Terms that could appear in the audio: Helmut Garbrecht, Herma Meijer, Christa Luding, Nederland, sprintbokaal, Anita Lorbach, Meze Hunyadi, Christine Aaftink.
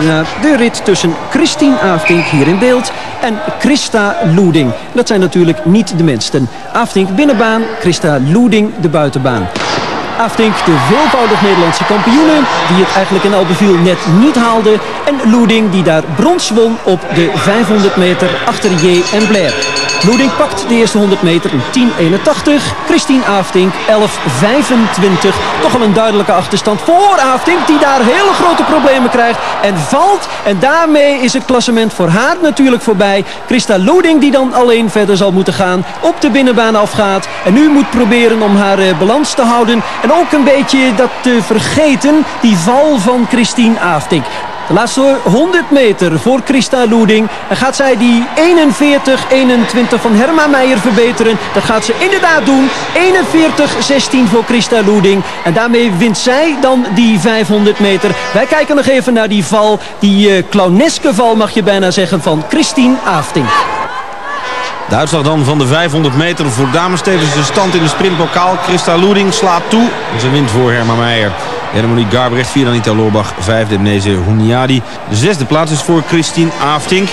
inderdaad de rit tussen Christine Aaftink hier in beeld en Christa Luding. Dat zijn natuurlijk niet de minsten. Aaftink binnenbaan, Christa Luding de buitenbaan. Aaftink, de veelvoudig Nederlandse kampioene, die het eigenlijk in Albeville net niet haalde. En Luding, die daar brons won op de 500 meter achter J en Blair. Luding pakt de eerste 100 meter in 10.81. Christine Aaftink 11.25. Toch al een duidelijke achterstand voor Aaftink, die daar hele grote problemen krijgt en valt. En daarmee is het klassement voor haar natuurlijk voorbij. Christa Luding, die dan alleen verder zal moeten gaan, op de binnenbaan afgaat. En nu moet proberen om haar balans te houden. En ook een beetje dat te vergeten, die val van Christine Aaftink. De laatste 100 meter voor Christa Luding. En gaat zij die 41-21 van Herma Meijer verbeteren? Dat gaat ze inderdaad doen. 41-16 voor Christa Luding. En daarmee wint zij dan die 500 meter. Wij kijken nog even naar die val. Die clowneske val, mag je bijna zeggen, van Christine Aaftink. De uitslag dan van de 500 meter voor dames. Tevens de stand in de sprintbokaal. Christa Luding slaat toe. Ze wint voor Herma Meijer. Helmut Garbrecht, vierde Anita Lorbach, vijfde Meze Hunyadi. De zesde plaats is voor Christine Aaftink.